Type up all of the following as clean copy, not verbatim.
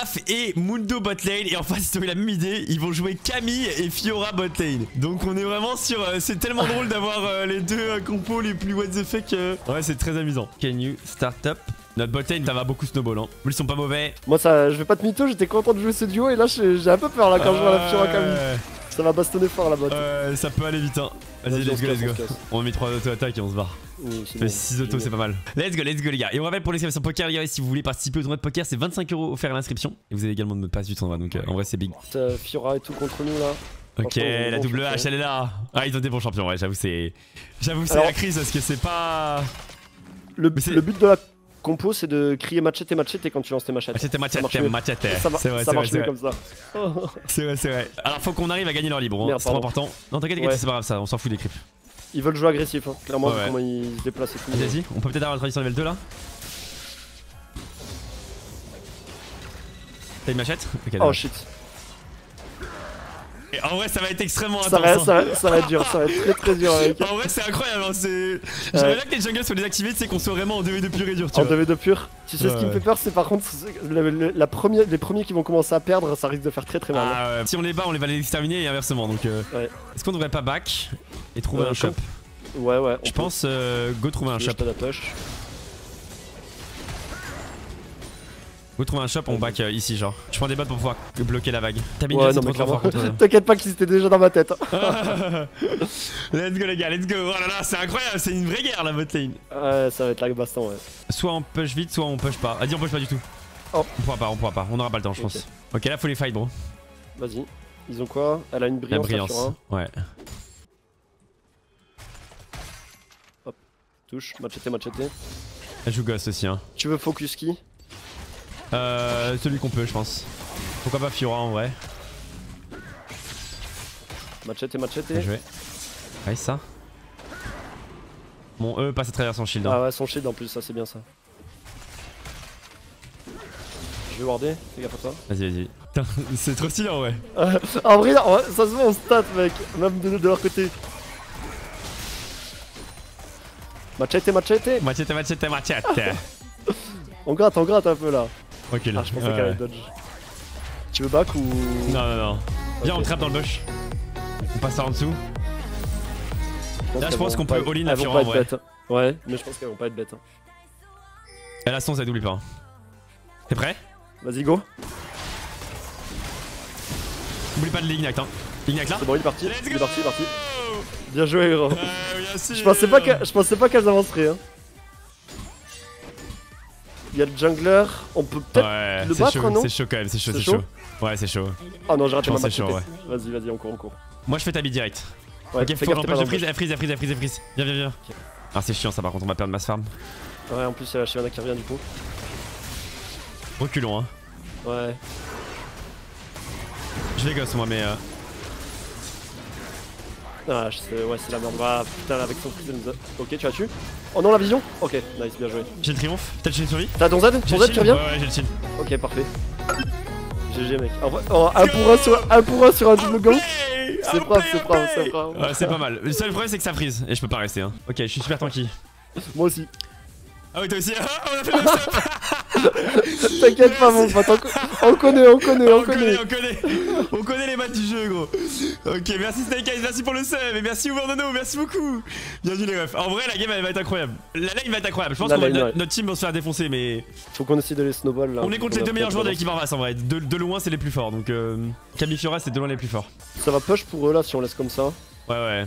Olaf et Mundo botlane. Et en face, ils ont eu la même idée. Ils vont jouer Camille et Fiora botlane. Donc on est vraiment sur... c'est tellement drôle d'avoir les deux compos les plus what the fuck. Ouais, c'est très amusant. Can you start up? Notre botlane, ça va beaucoup snowball, hein. Ils sont pas mauvais. Moi, ça, je vais pas te mytho, j'étais content de jouer ce duo. Et là, j'ai un peu peur là quand je vois la Fiora Camille. Ça va bastonner fort la botte. Ça peut aller vite, hein. Vas-y, let's go, let's go. On met 3 auto-attaques et on se barre. Oui, fait 6 autos, c'est pas mal. Let's go, les gars. Et on rappelle pour l'inscription poker, les gars, si vous voulez participer au tournoi de poker, c'est 25 € offert à l'inscription. Et vous avez également le mot de passe du tournoi, donc en vrai, c'est big. Fiora et tout contre nous là. Ok, la double H, elle est là. Ah, ils ont des bons champions, ouais, j'avoue, c'est. J'avoue, c'est la crise parce que c'est pas. Le but de la compo, c'est de crier machete machete quand tu lances tes machettes. Machete machete machete. C'est vrai, ça marche mieux comme ça. C'est vrai, c'est vrai. Alors faut qu'on arrive à gagner leur libre, hein. C'est trop important. Non, t'inquiète, c'est pas grave ça, on s'en fout des creeps. Ils veulent jouer agressif, hein. Clairement, ouais, comment ils se déplacent et tout. Vas-y, on peut peut-être avoir la tradition level 2 là. T'as une machette? Okay, oh shit. Et en vrai, ça va être extrêmement intéressant. Ça va être dur, ça va être très très dur. Avec. En vrai, c'est incroyable. J'aimerais bien que les jungles soient désactivés, c'est qu'on soit vraiment en 2v2 pur et dur. En 2v2 pur. Tu sais, ce qui me fait peur, c'est par contre les premiers qui vont commencer à perdre, ça risque de faire très très mal. Ah, ouais. Si on les bat, on les va les exterminer et inversement. Donc, est-ce qu'on devrait pas back et trouver un shop? Ouais, ouais. Je pense go trouver un shop. Vous trouvez un shop, on back ici, genre. Je prends des bots pour pouvoir bloquer la vague. T'as mis une trop fort contre eux. T'inquiète pas que c'était déjà dans ma tête. Let's go, les gars, let's go. Oh là là, c'est incroyable, c'est une vraie guerre la botlane. Ouais, ça va être la baston, ouais. Soit on push vite, soit on push pas. Vas-y, on push pas du tout. Oh. On pourra pas, on aura pas le temps, je pense. Ok, là faut les fight, bro. Vas-y. Ils ont quoi? Elle a une brillance. La brillance. Ouais. Hop. Touche, macheté, macheté. Elle joue ghost aussi, hein. Tu veux focus qui? Celui qu'on peut, je pense. Pourquoi pas Fiora en vrai? Machete, machete. Bien joué. Ouais, ça. Mon E passe à travers son shield. Hein. Ah ouais, son shield en plus, ça c'est bien ça. Je vais warder, fais gaffe à toi. Vas-y, vas-y. Putain, c'est trop stylé, ouais. En vrai, ça se voit en stat, mec. Même de leur côté. Machete, machete. Machete, machete, machete. On gratte un peu là. Ok, là. Ah, je pensais qu'elle allait dodge. Tu veux back ou. Non, non, non. Viens, on trappe dans le bush. On passe en dessous. Là, je pense qu'on peut all-in à Fiora. Ouais, mais je pense qu'elles vont pas être bêtes. Elle a son Z, oublie pas. T'es prêt? Vas-y, go. Oublie pas de l'ignact, hein. L'ignact là? C'est bon, il est parti. Il est parti, il est parti. Bien joué, gros. Je pensais pas qu'elles avanceraient, hein. Il y a le jungler, on peut peut-être le battre, chaud, non? C'est chaud quand même, c'est chaud. Ouais, c'est chaud. Oh non, j'ai raté ma match. Vas-y, vas-y, on court. Moi, je fais ta bille direct. Ouais, ok, faut que j'empêche, je freeze. Viens. Okay. Ah, c'est chiant ça, par contre, on va perdre mass farm. Ouais, en plus, il y a la Shyvana qui revient du coup. Reculons, hein. Ouais. Je les gosse, moi, mais. Ah, ouais, c'est la merde. Ah putain, avec son freeze, ok, tu l'as tué. Oh non, la vision. Ok, nice, bien joué. J'ai le triomphe, peut-être j'ai une survie. T'as ton Z? Ton Z qui revient? Ouais, j'ai le shield. Ok, parfait. GG, mec. En vrai, un pour un sur un double gank. C'est propre, c'est propre. Ouais, c'est pas mal. Le seul problème, c'est que ça freeze et je peux pas rester. Hein. Ok, je suis super tanky. Moi aussi. Ah oui, toi aussi. On a fait le seul. T'inquiète pas, mon pote. On connaît les maths du jeu, gros. Ok, merci Snake Eyes, merci pour le sub et merci Ouvernono, merci beaucoup. Bienvenue les refs. En vrai, la game elle va être incroyable. La live va être incroyable. Je pense que notre team va se faire défoncer, mais. Faut qu'on essaye de les snowball là. On est contre les deux meilleurs joueurs de l'équipe en race en vrai. De loin, c'est les plus forts. Donc Camille Fiora, c'est de loin les plus forts. Ça va push pour eux là si on laisse comme ça. Ouais.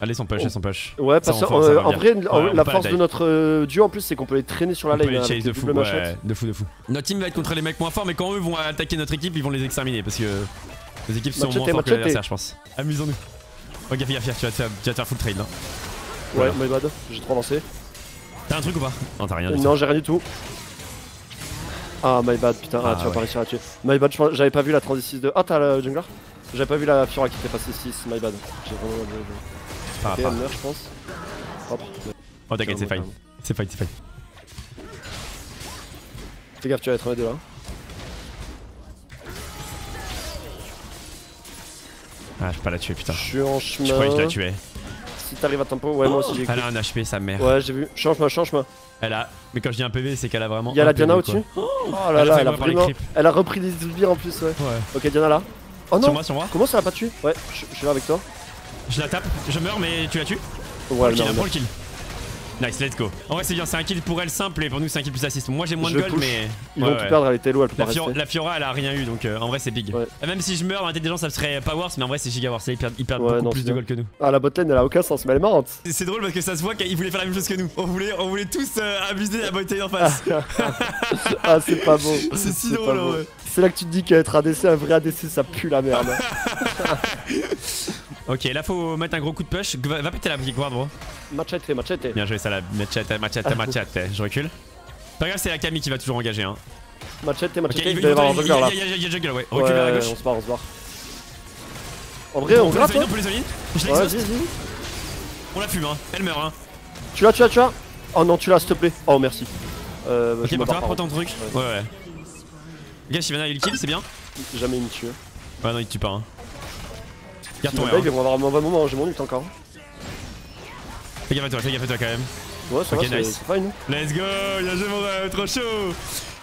Allez, son push, son push. Ouais, parce que en vrai, la force de notre duo en plus, c'est qu'on peut les traîner sur la lane. De fou. Notre team va être contre les mecs moins forts, mais quand eux vont attaquer notre équipe, ils vont les exterminer parce que les équipes sont moins fortes que l'adversaire, je pense. Amusons-nous. Oh, gaffe, tu vas te faire full trade là. Ouais, my bad, j'ai trop lancé. T'as un truc ou pas? Non, t'as rien du tout. Non, j'ai rien du tout. Ah, my bad, putain, tu vas pas réussir à tuer. My bad, j'avais pas vu la transition de. Ah, t'as le jungler? J'avais pas vu la Fiora qui était passée 6, my bad. J'ai vraiment. Okay, meurt, je pense. Oh t'inquiète, c'est fine. C'est fine. Fais gaffe, tu vas être un des deux là. Ah, je peux pas la tuer, putain. Je suis en chemin. Je croyais que je la tuais. si t'arrives à tempo. Ouais, moi aussi j'ai. Elle a un HP, sa mère. Ouais, j'ai vu. Change-moi, change-moi. Elle a. Mais quand je dis un PV, c'est qu'elle a vraiment. Y'a la Diana au-dessus. Oh là là, elle a vraiment. Elle a repris les sbires en plus, ouais. Ok, Diana là. Oh non. Sur moi, sur moi. Comment ça l'a pas tué? Ouais, je suis là avec toi. Je la tape, je meurs, mais tu la tues? Ouais, je prends le kill. Nice, let's go. En vrai, c'est bien, c'est un kill pour elle simple et pour nous, c'est un kill plus assist. Moi, j'ai moins de gold, mais. Ils vont tout perdre, elle était low, elle peut pas rester. La Fiora, elle a rien eu, donc en vrai, c'est big. Ouais. Même si je meurs dans l'intelligence, ça serait pas worse, mais en vrai, c'est giga worse. Ils perdent beaucoup plus de gold que nous. Ah, la botlane, elle a aucun sens, mais elle est marrante. C'est drôle parce que ça se voit qu'ils voulaient faire la même chose que nous. On voulait tous abuser la botlane en face. Ah, c'est pas beau. C'est si drôle, ouais. C'est là que tu te dis qu'être ADC, un vrai ADC, ça pue la merde. Ok, là faut mettre un gros coup de push. Va péter la brique, bro. Machete, machete. Bien joué, ça, la machete, machete, machete. Je recule. Pas grave, c'est la Camille qui va toujours engager. Hein. Machete, machete. Il va y avoir un jungler là. Il y a jungle, ouais. Recule vers la gauche. On se barre, on se barre. En vrai, on grappe. On peut les olines. Je l'exhaust. On la fume, hein. Elle meurt, hein. Tu l'as, tu l'as, tu l'as. Oh non, tu l'as, s'il te plaît. Oh merci. Ok, bon, prends ton truc. Ouais. Ok, Shyvana, il kill, c'est bien. Jamais il me tue. Ouais, non, il tue pas, hein. Garde ton air. On va avoir un mauvais moment, j'ai mon ult encore. Fais gaffe à toi quand même. Ouais, ça va, c'est fine. Let's go, bien joué, mon trop chaud.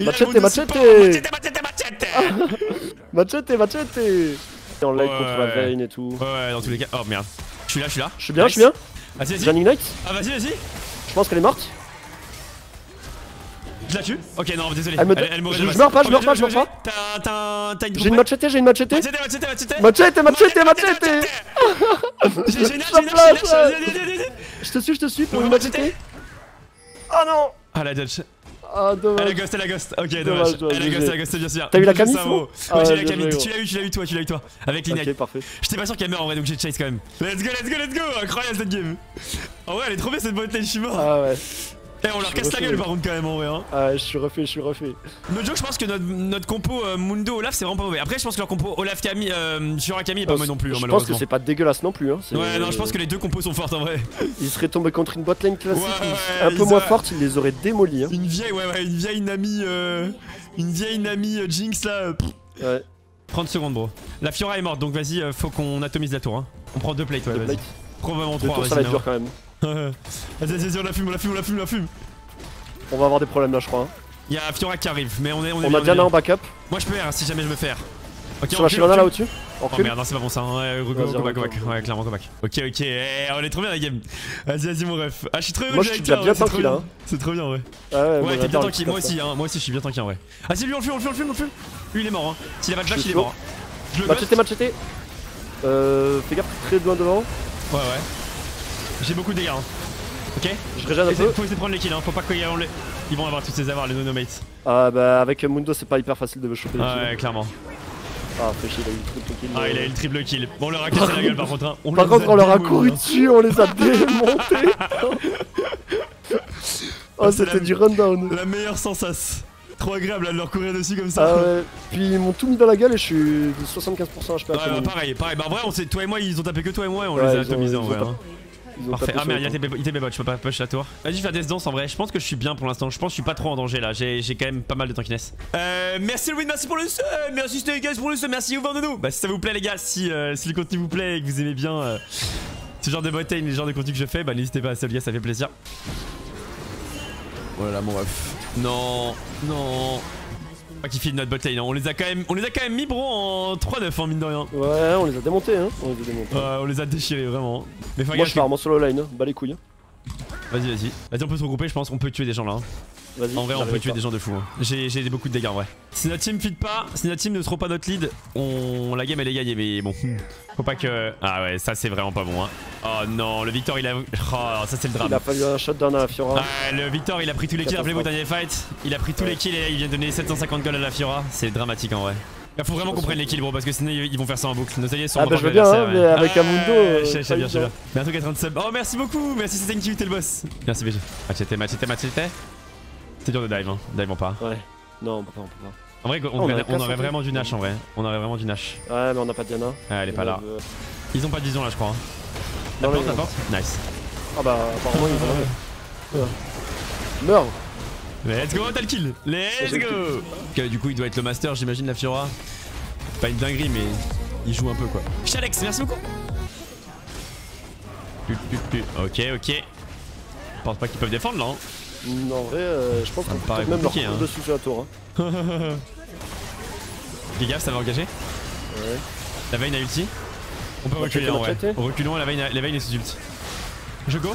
Machete, machete. Machete, machete, machete. Machete, machete. Et on late contre la veine et tout. Ouais, dans tous les cas. Oh merde. Je suis là, je suis là. Je suis bien, je suis bien. Vas-y, vas-y. J'ai un ignite. Ah, vas-y, vas-y. Je pense qu'elle est morte. Je la tue? Ok, non, désolé. Je meurs pas, je meurs pas, je meurs pas. J'ai une machete, j'ai une machete. Machete, machete, machete. Machete, machete. Je te suis pour une machete. Oh non. Ah la dodge. Ah dommage. Elle a ghost, ok dommage. Elle a ghost, c'est bien sûr. T'as eu la Camille? Ouais, j'ai la Camille. Tu l'as eu toi, tu l'as eu toi. Avec Lynette. Ok, parfait. J'étais pas sûr qu'elle meurt en vrai, donc j'ai chase quand même. Let's go, let's go, let's go. Incroyable cette game. En vrai, elle est trop belle cette botlane, je suis mort. Ah ouais. Eh, on leur casse la gueule par contre quand même en vrai hein. Ah je suis refait, je suis refait. Nojo, je pense que notre compo Mundo Olaf c'est vraiment pas mauvais. Après je pense que leur compo Olaf Camille Fiora Camille est pas mauvais non plus hein, malheureusement. Je pense que c'est pas dégueulasse non plus hein. Ouais non je pense que les deux compos sont fortes en vrai. Ils seraient tombés contre une botlane classique un peu moins forte, ils les auraient démolis hein. Une vieille une vieille Nami Jinx là. Ouais. 30 secondes bro. La Fiora est morte donc vas-y faut qu'on atomise la tour hein. On prend deux plates ouais vas-y. Probablement trois. Ça va être dur quand même. Vas-y, on la fume, on la fume, on la fume, on la fume. On va avoir des problèmes là, je crois. Y'a Fiora qui arrive, mais on est bien, a Diana en backup. Moi je peux R si jamais je me fais R. Ok, sur la Shyvana là au-dessus. Oh merde, non, c'est pas bon ça. Ouais, clairement, go back. Ok, on est trop bien la game. Vas-y, mon ref. Ah, je suis trop heureux. Moi je suis bien tanky là. C'est trop bien, ouais. Ouais, t'es bien tanky, moi aussi, hein. Moi aussi, je suis bien tanky en vrai. Vas-y, lui, on le fume, on le fume, on le fume. Lui, il est mort, hein. S'il a backback, il est mort. Machete, machete. Fais gaffe, très loin devant. Ouais. J'ai beaucoup de dégâts. Hein. Ok. Je régène un peu. Faut essayer de prendre les kills. Hein. Faut pas qu'ils vont avoir toutes ces avars les nonomates. Ah bah avec Mundo c'est pas hyper facile de me choper. Ah ouais clairement. Ah fâché, il a eu le triple kill. Ah il a eu le triple kill. Bon on leur a cassé la gueule par contre. Hein. On leur a couru dessus, on les a démontés. Oh c'était du rundown. La meilleure sensation. Trop agréable là, de leur courir dessus comme ça. Puis ils m'ont tout mis dans la gueule et je suis de 75% HP. Ouais pareil. Bah en vrai on sait, toi et moi ils ont tapé que toi et moi et on les a atomisés en vrai. Parfait. Ah merde, il était bébot, je peux pas push la tour. Vas-y, je vais faire des danses en vrai. Je pense que je suis bien pour l'instant. Je pense que je suis pas trop en danger là. J'ai quand même pas mal de tankiness. Merci Louis, merci pour le sub. Merci Stégues pour le sub. Merci Yvan Nono. Bah, si ça vous plaît, les gars, si le contenu vous plaît et que vous aimez bien ce genre de botlane, les genres de contenu que je fais, bah n'hésitez pas à sub, les gars, ça fait plaisir. Voilà mon ref. Non. Pas qu'ils filent notre botlane. On les a quand même, mis bro en 3-9 en mine de rien. Ouais, on les a démontés hein. On les a déchirés vraiment. Mais moi je pars en solo line, bas les couilles. Vas-y on peut se regrouper, je pense qu'on peut tuer des gens là. En vrai on peut tuer des gens de fou. J'ai beaucoup de dégâts en vrai. Si notre team feed pas, si notre team ne trouve pas notre lead, la game elle est gagnée mais bon. Faut pas que... Ah ouais ça c'est vraiment pas bon hein. Oh non le Victor il a... Oh ça c'est le drame. Il a pas eu un shot d'un à la Fiora. Ah le Victor il a pris tous les kills, rappelez-vous dernier fight. Il a pris tous les kills et il vient de donner 750 gold à la Fiora. C'est dramatique en vrai. Là, faut vraiment qu'on prenne les kills bro parce que sinon ils vont faire ça en boucle. Nos alliés sont en boucle. Ah bah je veux bien hein, mais avec un Mundo. Je sais bien. Mais un truc à 30 subs. Oh merci beaucoup, merci c'est qui t'es le boss. Merci BG. Machete. C'est dur de dive hein, dive on part. Ouais. Non on peut pas. En vrai on aurait vraiment du Nash en vrai. On aurait vraiment du Nash. Ouais mais on a pas de Diana. Ah elle est pas là. Ils ont pas de vision là je crois. La porte. Nice. Ah bah apparemment ils ont... Meurs. Let's go, t'as le kill! Let's go! Okay, du coup, il doit être le master, j'imagine, la Fiora. Pas une dinguerie, mais il joue un peu quoi. Chalex, merci beaucoup! Ok. Je pense pas qu'ils peuvent défendre là. Non, en vrai, je pense qu'on peut même leur prendre dessus sur la tour. Fais gaffe, ça va engager. Ouais. La Vayne a ulti. On peut reculer en vrai. On recule, la Vayne est sous ulti. Je go.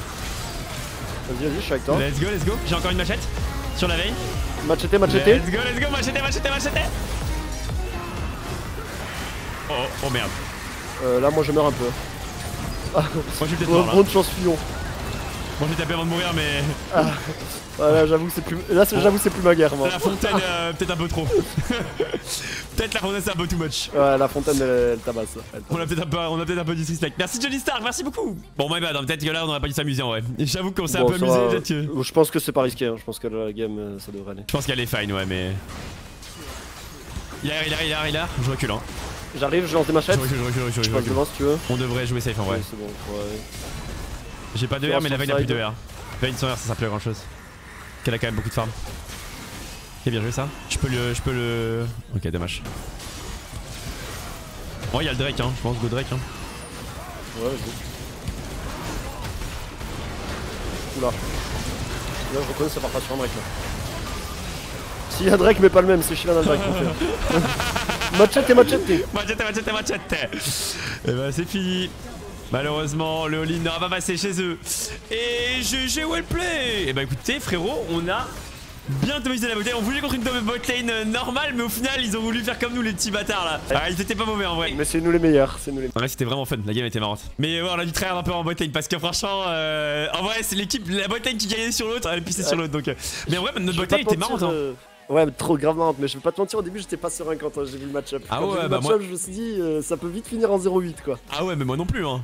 Vas-y, je suis avec toi. Let's go, let's go. J'ai encore une machette sur la Vayne. Macheté. Let's go, macheté. Oh merde. Là, moi je meurs un peu. Moi je suis peut-être mort. Bonne chance, Fillon. Bon, j'ai tapé avant de mourir, mais. Ah, voilà, j'avoue que c'est plus. Là, j'avoue que c'est plus ma guerre, moi. La fontaine, peut-être un peu trop. Peut-être la fontaine, c'est un peu too much. Ouais, la fontaine, elle tabasse. On a peut-être un peu disrespect. Merci Johnny Stark, merci beaucoup. Bon, my bad, peut-être que là, on aurait pas dû s'amuser en vrai. J'avoue qu'on s'est un peu amusé. Je pense que c'est pas risqué, hein. Je pense que la game, ça devrait aller. Je pense qu'elle est fine, ouais, mais. Il a. Je recule, hein. J'arrive, je lance des machettes. Je recule. Si tu veux. On devrait jouer safe en vrai. C'est bon, ouais. J'ai pas de R, mais la Vayne a plus de R. Vayne sans R, ça sert plus à grand chose. Qu'elle a quand même beaucoup de farm. Ok, bien joué ça. Je peux le. Ok, dommage. Oh, y'a le Drake, hein. Je pense go Drake, hein. Ouais, go. Oula. Là, je reconnais, ça part pas sur un Drake là. Si y'a Drake, mais pas le même, c'est Shyvana Drake qu'on fait. Machete. Et bah, c'est fini. Malheureusement, le all-in n'aura pas passé chez eux. Et GG Wellplay. Et bah écoutez frérot, on a bien tomisé la botlane. On voulait contre une botlane normale, mais au final ils ont voulu faire comme nous les petits bâtards là. Ah, ils étaient pas mauvais en vrai. Mais c'est nous les meilleurs, Ouais, c'était vraiment fun, la game était marrante. Mais ouais, on a dû trahir un peu en botlane parce que franchement, en vrai c'est l'équipe, la botlane qui gagnait sur l'autre, elle pissait sur l'autre donc. Mais en vrai, notre botlane était marrante hein. Ouais, trop grave marrante, mais je vais pas te mentir, au début j'étais pas serein quand j'ai vu le match-up. Ah ouais, bah moi je me suis dit ça peut vite finir en 0-8 quoi. Ah ouais, mais moi non plus hein.